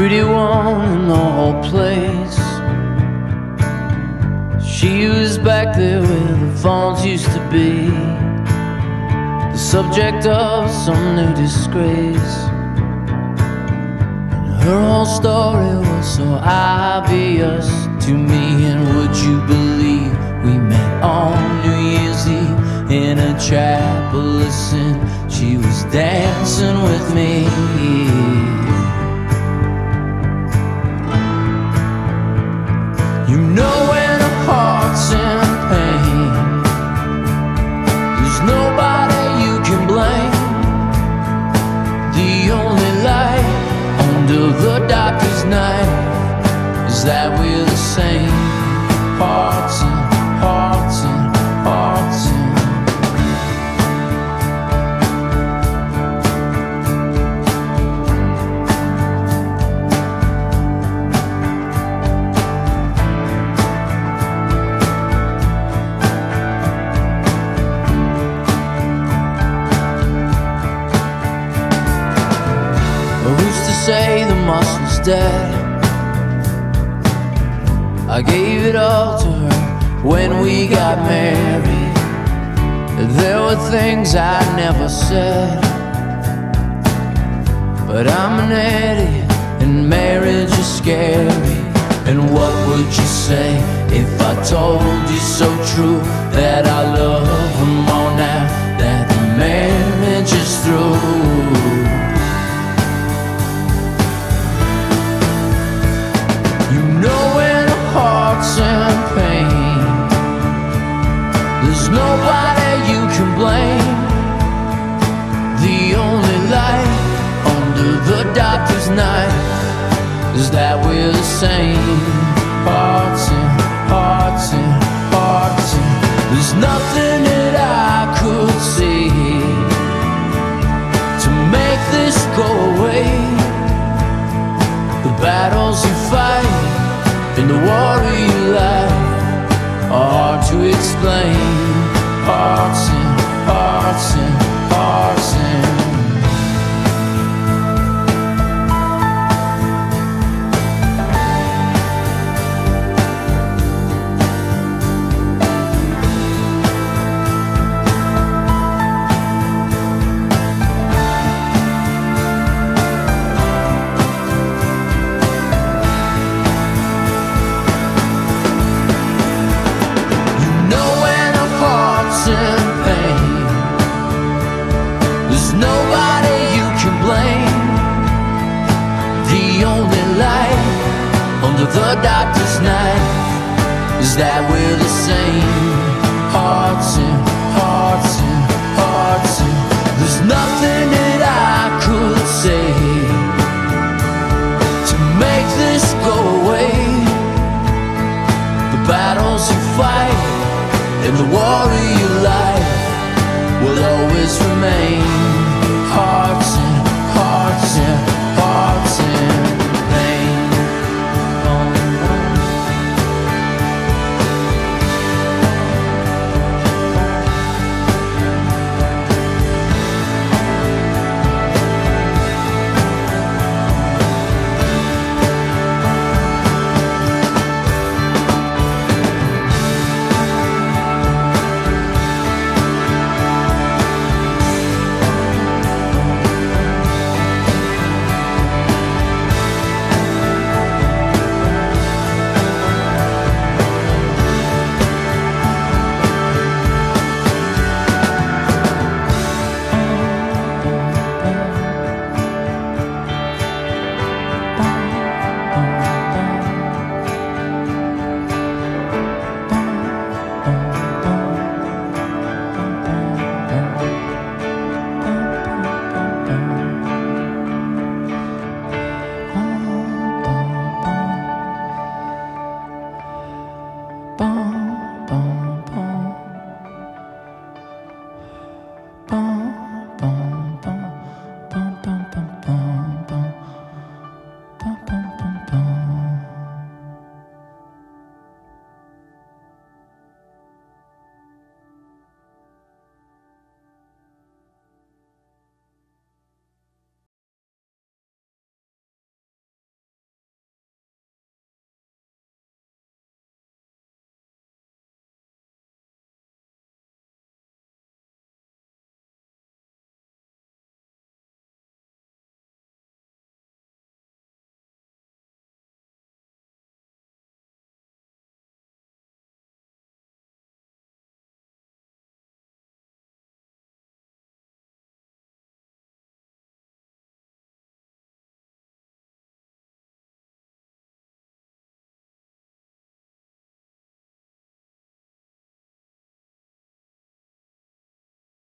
pretty one in the whole place. She was back there where the fawns used to be, the subject of some new disgrace. And her whole story was so obvious to me. And would you believe we met on New Year's Eve in a chapel? Listen, she was dancing with me. You know when a heart's in pain, there's nobody you can blame. The only light under the doctor's knife is that we're the same. Hearts and hearts and hearts the muscle's dead. I gave it all to her when we got married. There were things I never said, but I'm an idiot and marriage is scary. And what would you say if I told you so true that I love her more now that the marriage is through? And pain, there's nobody you can blame. The only light under the doctor's knife is that we're the same. Hearts and hearts and hearts and, there's nothing that I could see to make this go away. The battles you fight in the water you light are hard to explain. Hearts and hearts and hearts and, the doctor's knife is that we're the same. Hearts and hearts and hearts and, there's nothing that I could say to make this go away. The battles you fight and the war you light will always remain.